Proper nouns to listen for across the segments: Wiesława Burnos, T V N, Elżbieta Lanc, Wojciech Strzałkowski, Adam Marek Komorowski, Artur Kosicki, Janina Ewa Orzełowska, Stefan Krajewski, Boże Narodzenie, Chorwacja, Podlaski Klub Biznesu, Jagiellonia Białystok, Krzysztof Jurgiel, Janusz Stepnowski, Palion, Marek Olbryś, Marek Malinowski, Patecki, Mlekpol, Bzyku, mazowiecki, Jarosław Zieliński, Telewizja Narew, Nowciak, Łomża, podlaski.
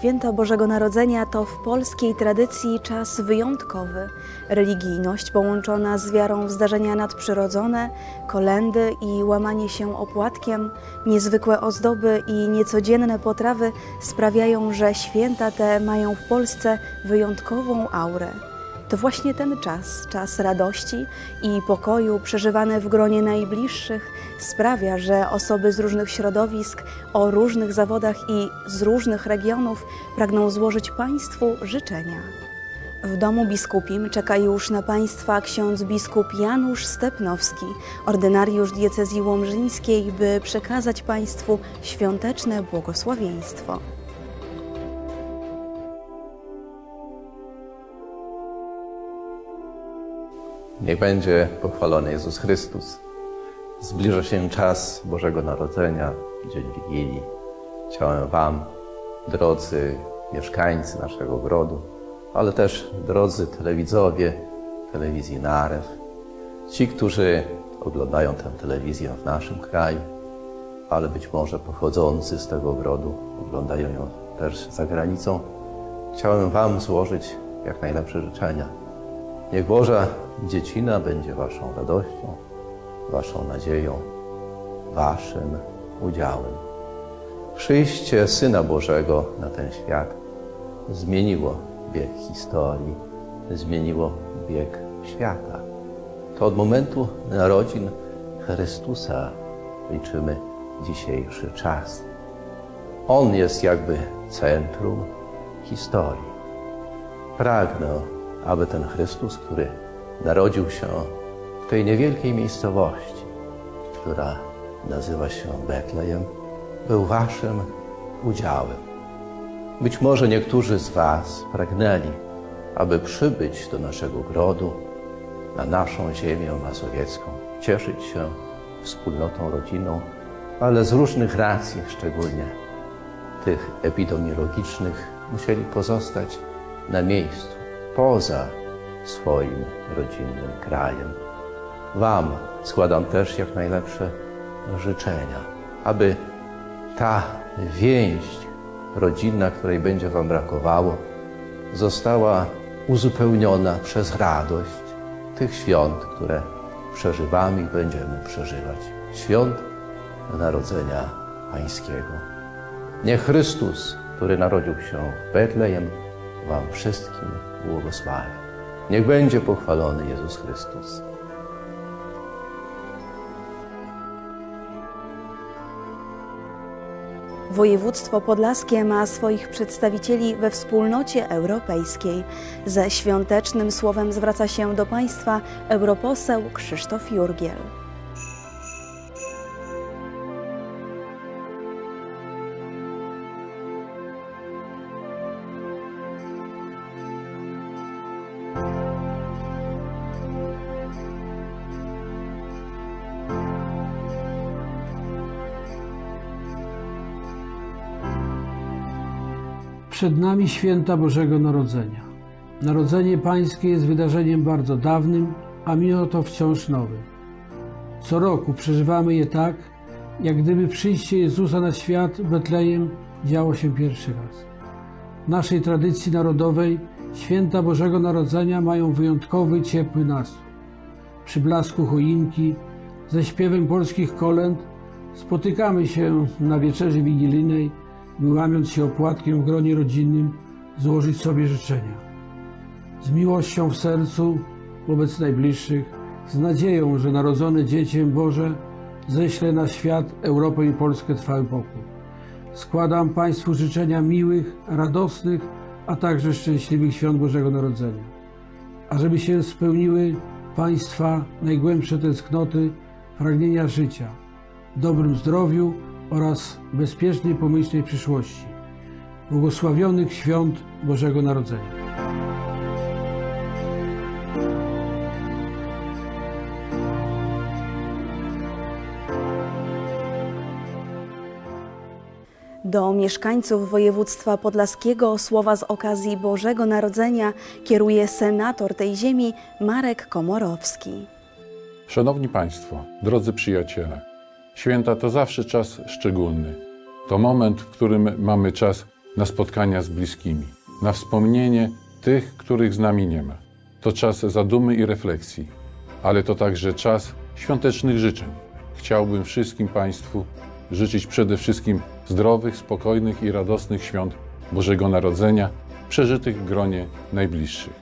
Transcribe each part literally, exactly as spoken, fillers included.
Święto Bożego Narodzenia to w polskiej tradycji czas wyjątkowy. Religijność połączona z wiarą w zdarzenia nadprzyrodzone, kolendy i łamanie się opłatkiem, niezwykłe ozdoby i niecodzienne potrawy sprawiają, że święta te mają w Polsce wyjątkową aurę. To właśnie ten czas, czas radości i pokoju przeżywany w gronie najbliższych sprawia, że osoby z różnych środowisk, o różnych zawodach i z różnych regionów pragną złożyć Państwu życzenia. W Domu Biskupim czeka już na Państwa ksiądz biskup Janusz Stepnowski, ordynariusz diecezji łomżyńskiej, by przekazać Państwu świąteczne błogosławieństwo. Niech będzie pochwalony Jezus Chrystus. Zbliża się czas Bożego Narodzenia, Dzień Wigilii. Chciałem Wam, drodzy mieszkańcy naszego ogrodu, ale też drodzy telewidzowie Telewizji Narew, ci, którzy oglądają tę telewizję w naszym kraju, ale być może pochodzący z tego ogrodu, oglądają ją też za granicą, chciałem Wam złożyć jak najlepsze życzenia. Niech Boża Dziecina będzie Waszą radością, Waszą nadzieją, Waszym udziałem. Przyjście Syna Bożego na ten świat zmieniło bieg historii, zmieniło bieg świata. To od momentu narodzin Chrystusa liczymy dzisiejszy czas. On jest jakby centrum historii. Pragnę, aby ten Chrystus, który narodził się w tej niewielkiej miejscowości, która nazywa się Betlejem, był Waszym udziałem. Być może niektórzy z Was pragnęli, aby przybyć do naszego ogrodu, na naszą ziemię mazowiecką, cieszyć się wspólnotą, rodziną, ale z różnych racji, szczególnie tych epidemiologicznych, musieli pozostać na miejscu, poza swoim rodzinnym krajem. Wam składam też jak najlepsze życzenia, aby ta więź rodzinna, której będzie Wam brakowało, została uzupełniona przez radość tych świąt, które przeżywamy i będziemy przeżywać. Świąt Narodzenia Pańskiego. Niech Chrystus, który narodził się w Betlejem, Wam wszystkim błogosławię. Niech będzie pochwalony Jezus Chrystus. Województwo podlaskie ma swoich przedstawicieli we wspólnocie europejskiej. Ze świątecznym słowem zwraca się do Państwa europoseł Krzysztof Jurgiel. Przed nami święta Bożego Narodzenia. Narodzenie Pańskie jest wydarzeniem bardzo dawnym, a mimo to wciąż nowym. Co roku przeżywamy je tak, jak gdyby przyjście Jezusa na świat w Betlejem działo się pierwszy raz. W naszej tradycji narodowej święta Bożego Narodzenia mają wyjątkowy, ciepły nastrój. Przy blasku choinki, ze śpiewem polskich kolęd spotykamy się na wieczerzy wigilijnej, by łamiąc się opłatkiem w gronie rodzinnym, złożyć sobie życzenia. Z miłością w sercu wobec najbliższych, z nadzieją, że narodzone Dziecię Boże ześle na świat, Europę i Polskę trwały pokój. Składam Państwu życzenia miłych, radosnych, a także szczęśliwych świąt Bożego Narodzenia. A żeby się spełniły Państwa najgłębsze tęsknoty, pragnienia życia, w dobrym zdrowiu oraz bezpiecznej, pomyślnej przyszłości. Błogosławionych świąt Bożego Narodzenia. Do mieszkańców województwa podlaskiego słowa z okazji Bożego Narodzenia kieruje senator tej ziemi Marek Komorowski. Szanowni Państwo, drodzy przyjaciele, święta to zawsze czas szczególny. To moment, w którym mamy czas na spotkania z bliskimi, na wspomnienie tych, których z nami nie ma. To czas zadumy i refleksji, ale to także czas świątecznych życzeń. Chciałbym wszystkim Państwu życzyć przede wszystkim zdrowych, spokojnych i radosnych świąt Bożego Narodzenia, przeżytych w gronie najbliższych.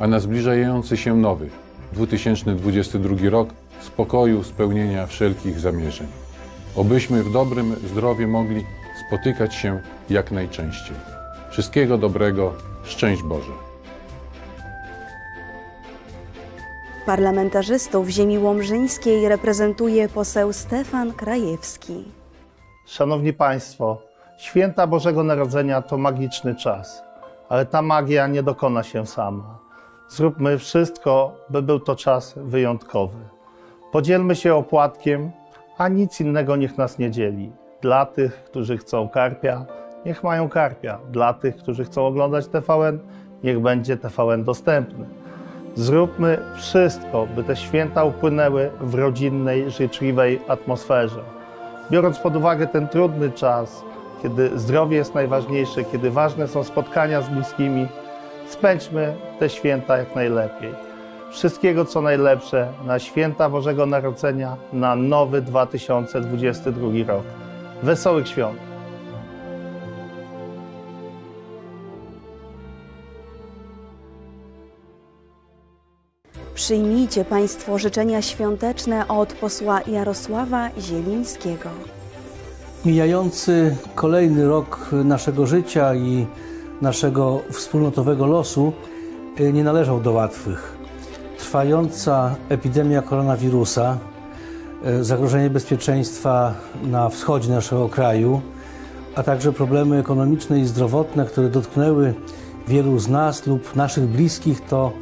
A na zbliżający się nowy, dwa tysiące dwudziesty drugi rok, spokoju, spełnienia wszelkich zamierzeń. Obyśmy w dobrym zdrowiu mogli spotykać się jak najczęściej. Wszystkiego dobrego, szczęść Boże. Parlamentarzystów ziemi łomżyńskiej reprezentuje poseł Stefan Krajewski. Szanowni Państwo, święta Bożego Narodzenia to magiczny czas, ale ta magia nie dokona się sama. Zróbmy wszystko, by był to czas wyjątkowy. Podzielmy się opłatkiem, a nic innego niech nas nie dzieli. Dla tych, którzy chcą karpia, niech mają karpia. Dla tych, którzy chcą oglądać T V N, niech będzie T V N dostępny. Zróbmy wszystko, by te święta upłynęły w rodzinnej, życzliwej atmosferze. Biorąc pod uwagę ten trudny czas, kiedy zdrowie jest najważniejsze, kiedy ważne są spotkania z bliskimi, spędźmy te święta jak najlepiej. Wszystkiego, co najlepsze na święta Bożego Narodzenia, na nowy dwa tysiące dwudziesty drugi rok. Wesołych świąt! Przyjmijcie Państwo życzenia świąteczne od posła Jarosława Zielińskiego. Mijający kolejny rok naszego życia i naszego wspólnotowego losu nie należał do łatwych. Trwająca epidemia koronawirusa, zagrożenie bezpieczeństwa na wschodzie naszego kraju, a także problemy ekonomiczne i zdrowotne, które dotknęły wielu z nas lub naszych bliskich, to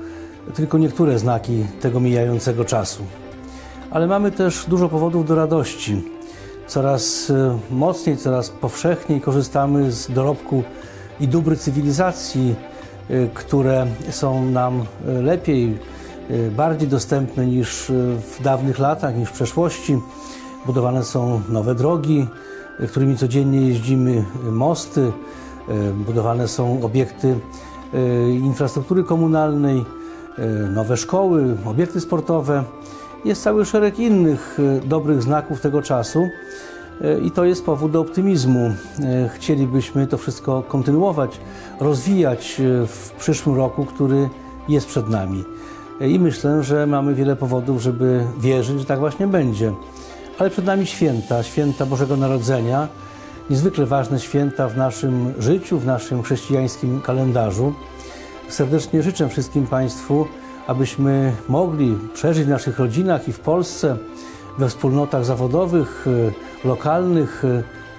tylko niektóre znaki tego mijającego czasu. Ale mamy też dużo powodów do radości. Coraz mocniej, coraz powszechniej korzystamy z dorobku i dóbr cywilizacji, które są nam lepiej, bardziej dostępne niż w dawnych latach, niż w przeszłości. Budowane są nowe drogi, którymi codziennie jeździmy, mosty, budowane są obiekty infrastruktury komunalnej, nowe szkoły, obiekty sportowe. Jest cały szereg innych dobrych znaków tego czasu i to jest powód do optymizmu. Chcielibyśmy to wszystko kontynuować, rozwijać w przyszłym roku, który jest przed nami. I myślę, że mamy wiele powodów, żeby wierzyć, że tak właśnie będzie. Ale przed nami święta, święta Bożego Narodzenia, niezwykle ważne święta w naszym życiu, w naszym chrześcijańskim kalendarzu. Serdecznie życzę wszystkim Państwu, abyśmy mogli przeżyć w naszych rodzinach i w Polsce, we wspólnotach zawodowych, lokalnych,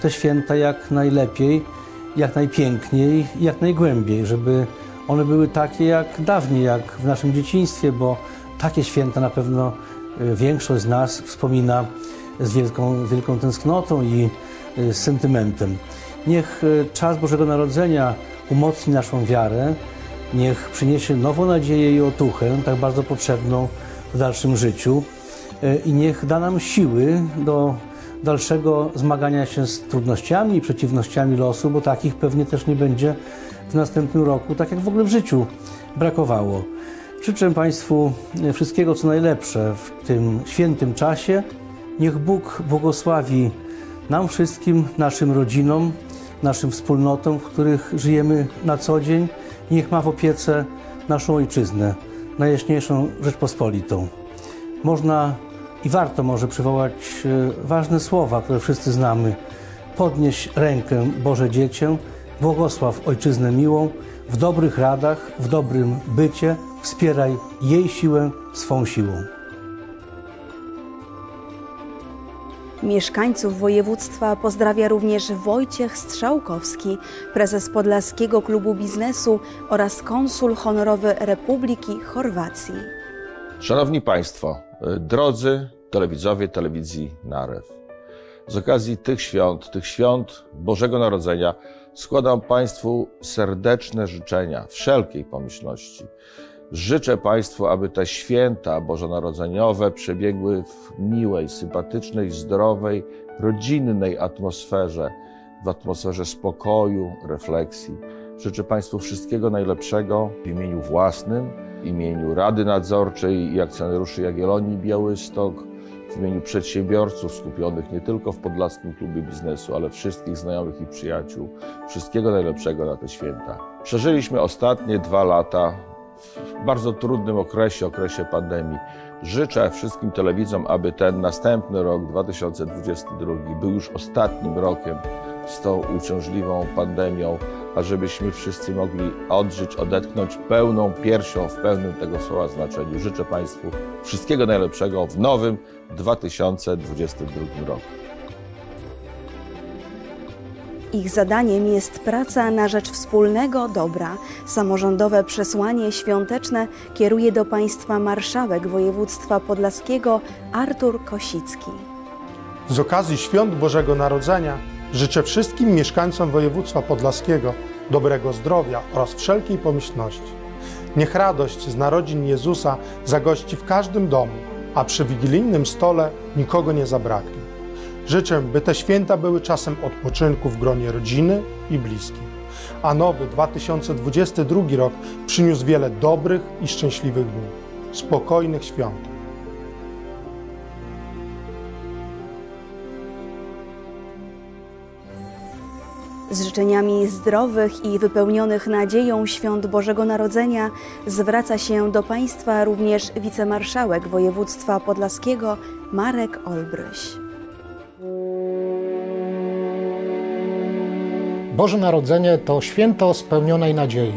te święta jak najlepiej, jak najpiękniej, jak najgłębiej, żeby one były takie jak dawniej, jak w naszym dzieciństwie, bo takie święta na pewno większość z nas wspomina z wielką, wielką tęsknotą i z sentymentem. Niech czas Bożego Narodzenia umocni naszą wiarę, niech przyniesie nową nadzieję i otuchę, tak bardzo potrzebną w dalszym życiu i niech da nam siły do dalszego zmagania się z trudnościami i przeciwnościami losu, bo takich pewnie też nie będzie w następnym roku, tak jak w ogóle w życiu brakowało. Życzę Państwu wszystkiego, co najlepsze w tym świętym czasie. Niech Bóg błogosławi nam wszystkim, naszym rodzinom, naszym wspólnotom, w których żyjemy na co dzień. Niech ma w opiece naszą Ojczyznę, Najjaśniejszą Rzeczpospolitą. Można i warto może przywołać ważne słowa, które wszyscy znamy. Podnieś rękę, Boże Dziecię, błogosław Ojczyznę miłą, w dobrych radach, w dobrym bycie, wspieraj jej siłę swą siłą. Mieszkańców województwa pozdrawia również Wojciech Strzałkowski, prezes Podlaskiego Klubu Biznesu oraz konsul honorowy Republiki Chorwacji. Szanowni Państwo, drodzy telewidzowie Telewizji Narew. Z okazji tych świąt, tych świąt Bożego Narodzenia składam Państwu serdeczne życzenia wszelkiej pomyślności. Życzę Państwu, aby te święta bożonarodzeniowe przebiegły w miłej, sympatycznej, zdrowej, rodzinnej atmosferze, w atmosferze spokoju, refleksji. Życzę Państwu wszystkiego najlepszego w imieniu własnym, w imieniu Rady Nadzorczej i akcjonariuszy Jagiellonii Białystok, w imieniu przedsiębiorców skupionych nie tylko w Podlaskim Klubie Biznesu, ale wszystkich znajomych i przyjaciół. Wszystkiego najlepszego na te święta. Przeżyliśmy ostatnie dwa lata w bardzo trudnym okresie, okresie pandemii. Życzę wszystkim telewidzom, aby ten następny rok, dwa tysiące dwudziesty drugi, był już ostatnim rokiem z tą uciążliwą pandemią, a żebyśmy wszyscy mogli odżyć, odetchnąć pełną piersią, w pełnym tego słowa znaczeniu. Życzę Państwu wszystkiego najlepszego w nowym dwa tysiące dwudziestym drugim roku. Ich zadaniem jest praca na rzecz wspólnego dobra. Samorządowe przesłanie świąteczne kieruje do Państwa marszałek województwa podlaskiego Artur Kosicki. Z okazji świąt Bożego Narodzenia życzę wszystkim mieszkańcom województwa podlaskiego dobrego zdrowia oraz wszelkiej pomyślności. Niech radość z narodzin Jezusa zagości w każdym domu, a przy wigilijnym stole nikogo nie zabraknie. Życzę, by te święta były czasem odpoczynku w gronie rodziny i bliskich, a nowy dwa tysiące dwudziesty drugi rok przyniósł wiele dobrych i szczęśliwych dni. Spokojnych świąt. Z życzeniami zdrowych i wypełnionych nadzieją świąt Bożego Narodzenia zwraca się do Państwa również wicemarszałek województwa podlaskiego Marek Olbryś. Boże Narodzenie to święto spełnionej nadziei.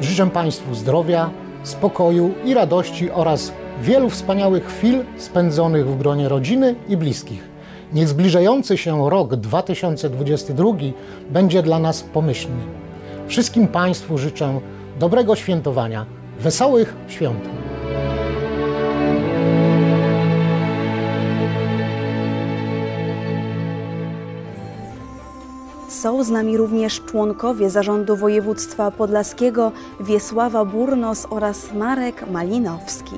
Życzę Państwu zdrowia, spokoju i radości oraz wielu wspaniałych chwil spędzonych w gronie rodziny i bliskich. Niech zbliżający się rok dwa tysiące dwudziesty drugi będzie dla nas pomyślny. Wszystkim Państwu życzę dobrego świętowania, wesołych świąt. Są z nami również członkowie Zarządu Województwa Podlaskiego Wiesława Burnos oraz Marek Malinowski.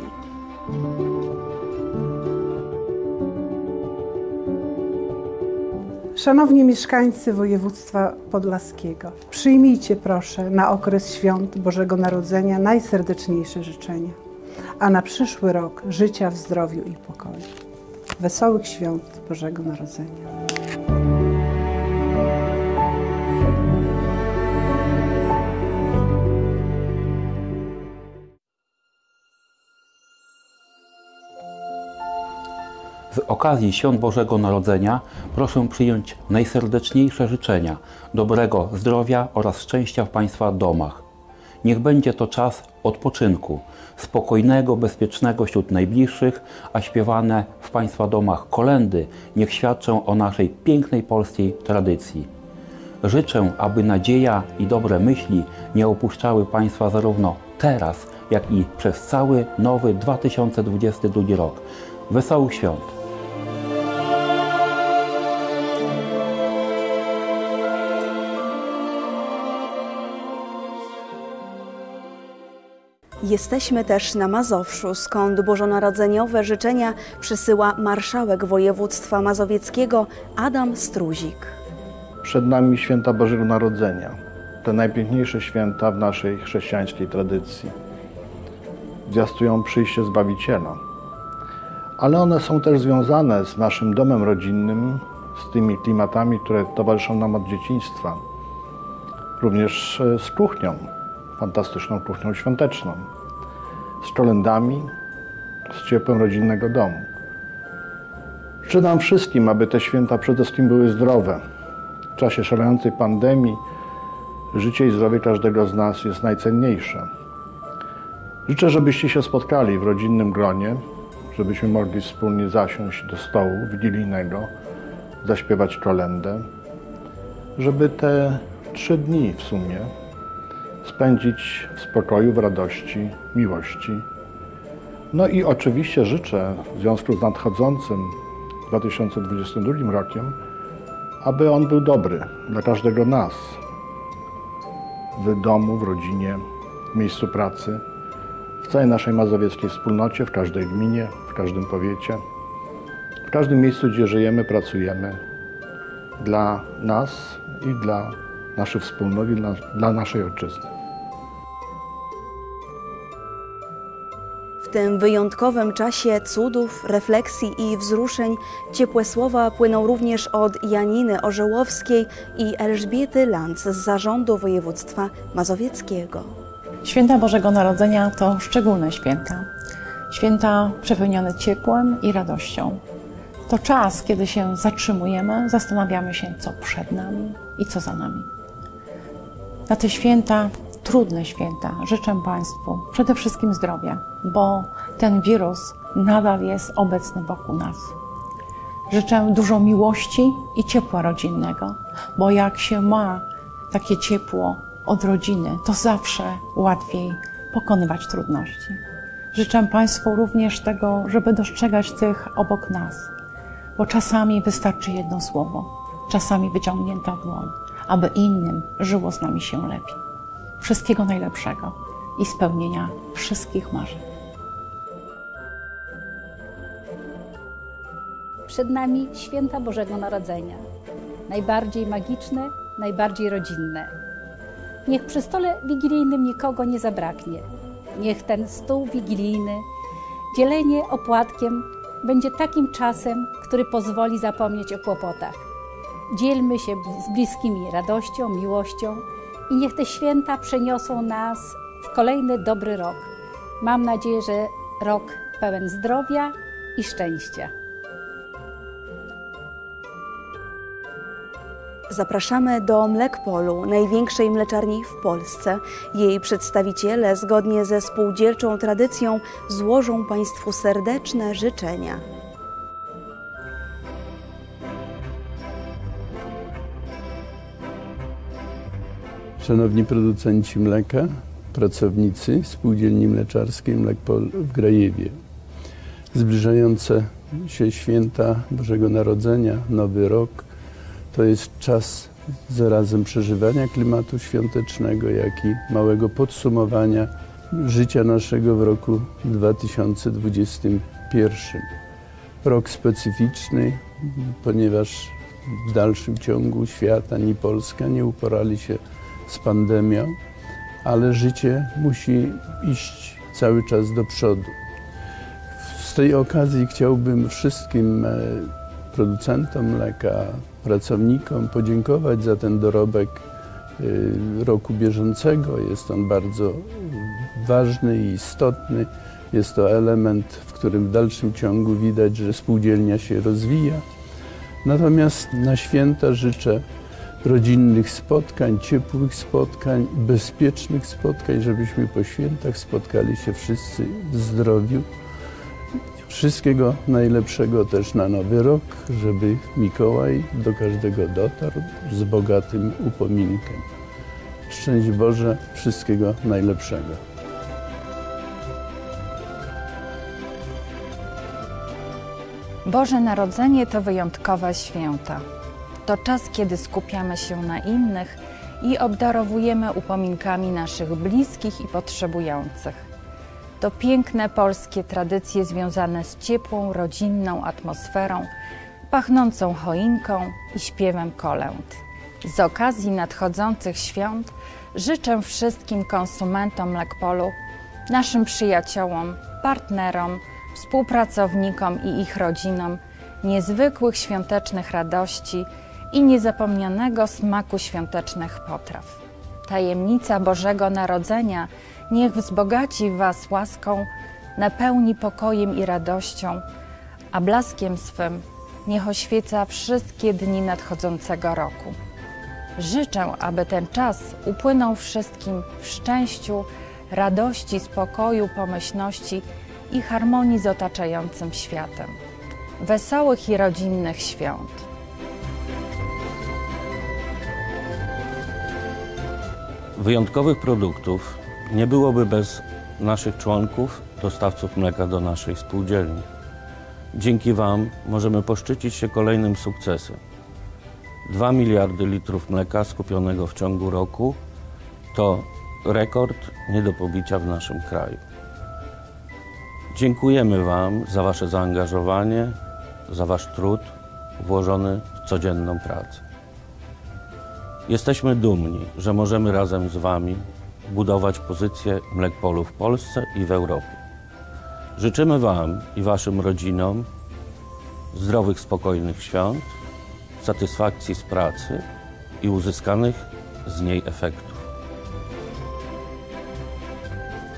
Szanowni mieszkańcy województwa podlaskiego, przyjmijcie proszę na okres świąt Bożego Narodzenia najserdeczniejsze życzenia, a na przyszły rok życia w zdrowiu i pokoju. Wesołych świąt Bożego Narodzenia. Z okazji świąt Bożego Narodzenia proszę przyjąć najserdeczniejsze życzenia dobrego zdrowia oraz szczęścia w Państwa domach. Niech będzie to czas odpoczynku, spokojnego, bezpiecznego wśród najbliższych, a śpiewane w Państwa domach kolędy niech świadczą o naszej pięknej polskiej tradycji. Życzę, aby nadzieja i dobre myśli nie opuszczały Państwa zarówno teraz, jak i przez cały nowy dwa tysiące dwudziesty drugi rok. Wesołych świąt! Jesteśmy też na Mazowszu, skąd bożonarodzeniowe życzenia przysyła marszałek województwa mazowieckiego Adam Struzik. Przed nami święta Bożego Narodzenia, te najpiękniejsze święta w naszej chrześcijańskiej tradycji. Zwiastują przyjście Zbawiciela, ale one są też związane z naszym domem rodzinnym, z tymi klimatami, które towarzyszą nam od dzieciństwa, również z kuchnią. Fantastyczną kuchnią świąteczną, z kolędami, z ciepłem rodzinnego domu. Życzę nam wszystkim, aby te święta przede wszystkim były zdrowe. W czasie szalejącej pandemii życie i zdrowie każdego z nas jest najcenniejsze. Życzę, żebyście się spotkali w rodzinnym gronie, żebyśmy mogli wspólnie zasiąść do stołu wigilijnego, zaśpiewać kolędę, żeby te trzy dni w sumie spędzić w spokoju, w radości, miłości. No i oczywiście życzę w związku z nadchodzącym dwa tysiące dwudziestym drugim rokiem, aby on był dobry dla każdego nas. W domu, w rodzinie, w miejscu pracy, w całej naszej mazowieckiej wspólnocie, w każdej gminie, w każdym powiecie, w każdym miejscu, gdzie żyjemy, pracujemy. dla nas i dla naszej wspólnoty, dla, dla naszej ojczyzny. W tym wyjątkowym czasie cudów, refleksji i wzruszeń ciepłe słowa płyną również od Janiny Orzełowskiej i Elżbiety Lanc z Zarządu Województwa Mazowieckiego. Święta Bożego Narodzenia to szczególne święta. Święta przepełnione ciepłem i radością. To czas, kiedy się zatrzymujemy, zastanawiamy się, co przed nami i co za nami. Na te święta, trudne święta, życzę Państwu przede wszystkim zdrowia, bo ten wirus nadal jest obecny wokół nas. Życzę dużo miłości i ciepła rodzinnego, bo jak się ma takie ciepło od rodziny, to zawsze łatwiej pokonywać trudności. Życzę Państwu również tego, żeby dostrzegać tych obok nas, bo czasami wystarczy jedno słowo, czasami wyciągnięta dłoń, aby innym żyło z nami się lepiej. Wszystkiego najlepszego i spełnienia wszystkich marzeń. Przed nami święta Bożego Narodzenia. Najbardziej magiczne, najbardziej rodzinne. Niech przy stole wigilijnym nikogo nie zabraknie. Niech ten stół wigilijny, dzielenie opłatkiem, będzie takim czasem, który pozwoli zapomnieć o kłopotach. Dzielmy się z bliskimi radością, miłością i niech te święta przeniosą nas w kolejny dobry rok. Mam nadzieję, że rok pełen zdrowia i szczęścia. Zapraszamy do Mlekpolu, największej mleczarni w Polsce. Jej przedstawiciele zgodnie ze spółdzielczą tradycją złożą Państwu serdeczne życzenia. Szanowni producenci mleka, pracownicy spółdzielni mleczarskiej Mlekpol w Grajewie. Zbliżające się święta Bożego Narodzenia, Nowy Rok, to jest czas zarazem przeżywania klimatu świątecznego, jak i małego podsumowania życia naszego w roku dwa tysiące dwudziestym pierwszym. Rok specyficzny, ponieważ w dalszym ciągu świat ani Polska nie uporali się z pandemią, ale życie musi iść cały czas do przodu. Z tej okazji chciałbym wszystkim producentom mleka, pracownikom podziękować za ten dorobek roku bieżącego. Jest on bardzo ważny i istotny. Jest to element, w którym w dalszym ciągu widać, że spółdzielnia się rozwija. Natomiast na święta życzę rodzinnych spotkań, ciepłych spotkań, bezpiecznych spotkań, żebyśmy po świętach spotkali się wszyscy w zdrowiu. Wszystkiego najlepszego też na Nowy Rok, żeby Mikołaj do każdego dotarł z bogatym upominkiem. Szczęść Boże, wszystkiego najlepszego. Boże Narodzenie to wyjątkowe święta. To czas, kiedy skupiamy się na innych i obdarowujemy upominkami naszych bliskich i potrzebujących. To piękne polskie tradycje związane z ciepłą, rodzinną atmosferą, pachnącą choinką i śpiewem kolęd. Z okazji nadchodzących świąt życzę wszystkim konsumentom Mlekpolu, naszym przyjaciołom, partnerom, współpracownikom i ich rodzinom niezwykłych świątecznych radości i niezapomnianego smaku świątecznych potraw. Tajemnica Bożego Narodzenia niech wzbogaci Was łaską, napełni pokojem i radością, a blaskiem swym niech oświeca wszystkie dni nadchodzącego roku. Życzę, aby ten czas upłynął wszystkim w szczęściu, radości, spokoju, pomyślności i harmonii z otaczającym światem. Wesołych i rodzinnych świąt! Wyjątkowych produktów nie byłoby bez naszych członków, dostawców mleka do naszej spółdzielni. Dzięki Wam możemy poszczycić się kolejnym sukcesem. dwa miliardy litrów mleka skupionego w ciągu roku to rekord nie do pobicia w naszym kraju. Dziękujemy Wam za Wasze zaangażowanie, za Wasz trud włożony w codzienną pracę. Jesteśmy dumni, że możemy razem z Wami budować pozycję Mlekpolu w Polsce i w Europie. Życzymy Wam i Waszym rodzinom zdrowych, spokojnych świąt, satysfakcji z pracy i uzyskanych z niej efektów.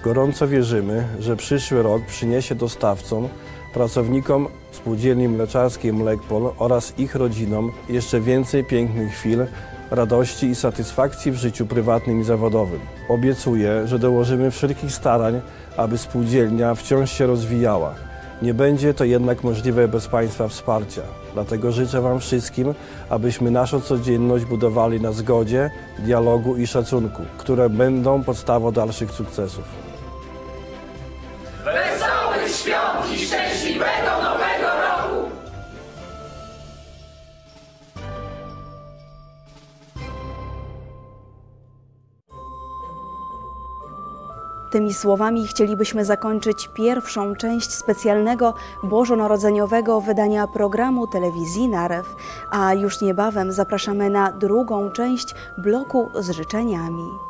Gorąco wierzymy, że przyszły rok przyniesie dostawcom, pracownikom spółdzielni mleczarskiej Mlekpol oraz ich rodzinom jeszcze więcej pięknych chwil, radości i satysfakcji w życiu prywatnym i zawodowym. Obiecuję, że dołożymy wszelkich starań, aby spółdzielnia wciąż się rozwijała. Nie będzie to jednak możliwe bez Państwa wsparcia. Dlatego życzę Wam wszystkim, abyśmy naszą codzienność budowali na zgodzie, dialogu i szacunku, które będą podstawą dalszych sukcesów. Wesołych świąt i szczęśliwego Nowego Roku! Tymi słowami chcielibyśmy zakończyć pierwszą część specjalnego bożonarodzeniowego wydania programu Telewizji Narew, a już niebawem zapraszamy na drugą część bloku z życzeniami.